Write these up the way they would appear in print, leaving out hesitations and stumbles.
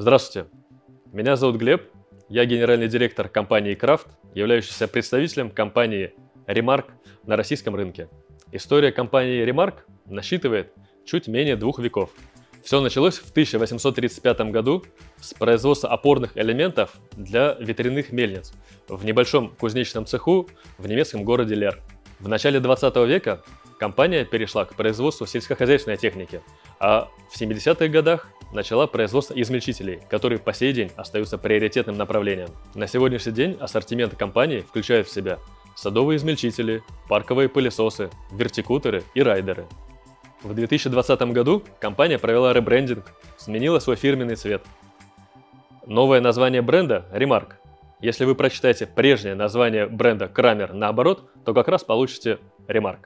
Здравствуйте, меня зовут Глеб, я генеральный директор компании Крафт, являющийся представителем компании Remarc на российском рынке. История компании Remarc насчитывает чуть менее 2 веков. Все началось в 1835 году с производства опорных элементов для ветряных мельниц в небольшом кузнечном цеху в немецком городе Лер. В начале 20 века компания перешла к производству сельскохозяйственной техники, а в 70-х годах начала производство измельчителей, которые по сей день остаются приоритетным направлением. На сегодняшний день ассортимент компании включает в себя садовые измельчители, парковые пылесосы, вертикутеры и райдеры. В 2020 году компания провела ребрендинг, сменила свой фирменный цвет. Новое название бренда – Remarc. Если вы прочитаете прежнее название бренда Kramer наоборот, то как раз получите Remarc.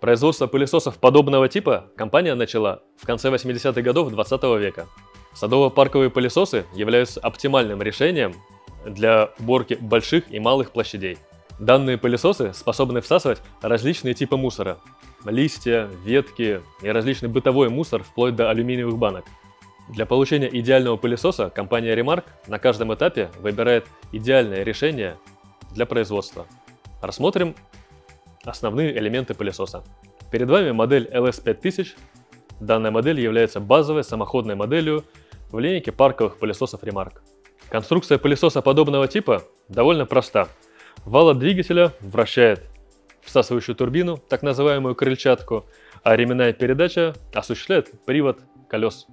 Производство пылесосов подобного типа компания начала в конце 80-х годов 20 века. Садово-парковые пылесосы являются оптимальным решением для уборки больших и малых площадей. Данные пылесосы способны всасывать различные типы мусора – листья, ветки и различный бытовой мусор вплоть до алюминиевых банок. Для получения идеального пылесоса компания Remarc на каждом этапе выбирает идеальное решение для производства. Рассмотрим основные элементы пылесоса. Перед вами модель LS 5000. Данная модель является базовой самоходной моделью в линейке парковых пылесосов Remarc. Конструкция пылесоса подобного типа довольно проста. Вал от двигателя вращает всасывающую турбину, так называемую крыльчатку, а ременная передача осуществляет привод колес.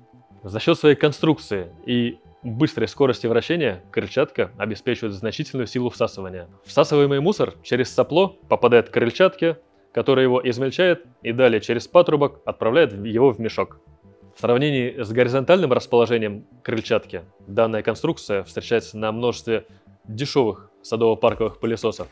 За счет своей конструкции и быстрой скорости вращения крыльчатка обеспечивает значительную силу всасывания. Всасываемый мусор через сопло попадает к крыльчатке, которая его измельчает и далее через патрубок отправляет его в мешок. В сравнении с горизонтальным расположением крыльчатки, данная конструкция встречается на множестве дешевых садово-парковых пылесосов.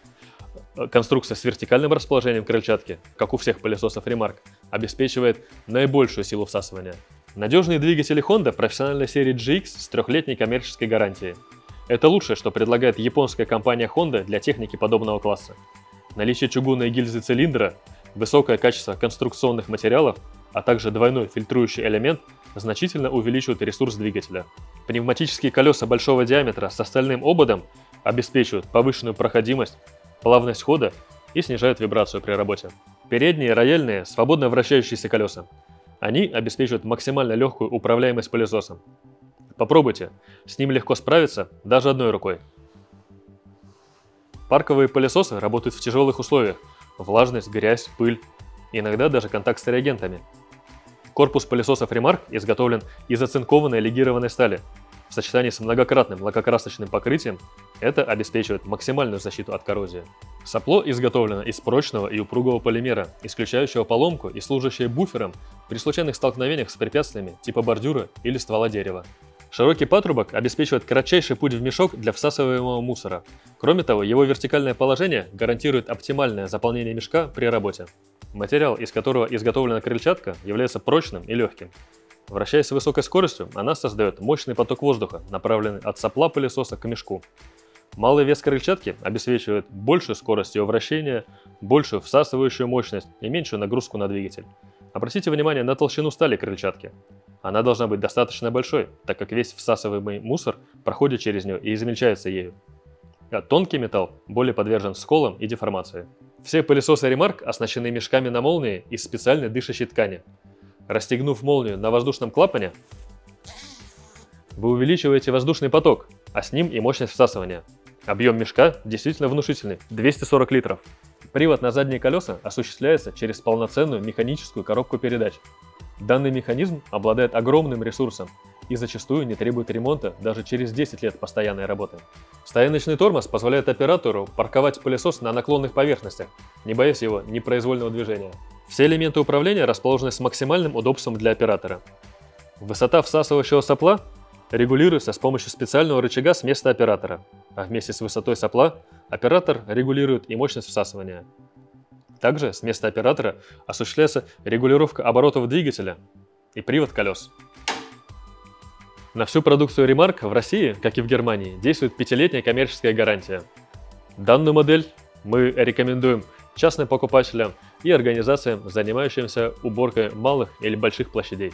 Конструкция с вертикальным расположением крыльчатки, как у всех пылесосов Remarc, обеспечивает наибольшую силу всасывания. Надежные двигатели Honda профессиональной серии GX с 3-летней коммерческой гарантией. Это лучшее, что предлагает японская компания Honda для техники подобного класса. Наличие чугунной гильзы цилиндра, высокое качество конструкционных материалов, а также двойной фильтрующий элемент значительно увеличивают ресурс двигателя. Пневматические колеса большого диаметра с остальным ободом обеспечивают повышенную проходимость, плавность хода и снижают вибрацию при работе. Передние рояльные свободно вращающиеся колеса. Они обеспечивают максимально легкую управляемость пылесосом. Попробуйте, с ним легко справиться даже одной рукой. Парковые пылесосы работают в тяжелых условиях. Влажность, грязь, пыль, иногда даже контакт с реагентами. Корпус пылесосов Remarc изготовлен из оцинкованной легированной стали. В сочетании с многократным лакокрасочным покрытием это обеспечивает максимальную защиту от коррозии. Сопло изготовлено из прочного и упругого полимера, исключающего поломку и служащее буфером при случайных столкновениях с препятствиями типа бордюра или ствола дерева. Широкий патрубок обеспечивает кратчайший путь в мешок для всасываемого мусора. Кроме того, его вертикальное положение гарантирует оптимальное заполнение мешка при работе. Материал, из которого изготовлена крыльчатка, является прочным и легким. Вращаясь с высокой скоростью, она создает мощный поток воздуха, направленный от сопла пылесоса к мешку. Малый вес крыльчатки обеспечивает большую скорость ее вращения, большую всасывающую мощность и меньшую нагрузку на двигатель. Обратите внимание на толщину стали крыльчатки. Она должна быть достаточно большой, так как весь всасываемый мусор проходит через нее и измельчается ею. А тонкий металл более подвержен сколам и деформации. Все пылесосы Remarc оснащены мешками на молнии из специальной дышащей ткани. Расстегнув молнию на воздушном клапане, вы увеличиваете воздушный поток, а с ним и мощность всасывания. Объем мешка действительно внушительный – 240 литров. Привод на задние колеса осуществляется через полноценную механическую коробку передач. Данный механизм обладает огромным ресурсом и зачастую не требует ремонта даже через 10 лет постоянной работы. Стояночный тормоз позволяет оператору парковать пылесос на наклонных поверхностях, не боясь его непроизвольного движения. Все элементы управления расположены с максимальным удобством для оператора. Высота всасывающего сопла регулируется с помощью специального рычага с места оператора, а вместе с высотой сопла оператор регулирует и мощность всасывания. Также с места оператора осуществляется регулировка оборотов двигателя и привод колес. На всю продукцию Remarc в России, как и в Германии, действует 5-летняя коммерческая гарантия. Данную модель мы рекомендуем частным покупателям и организациям, занимающимся уборкой малых или больших площадей.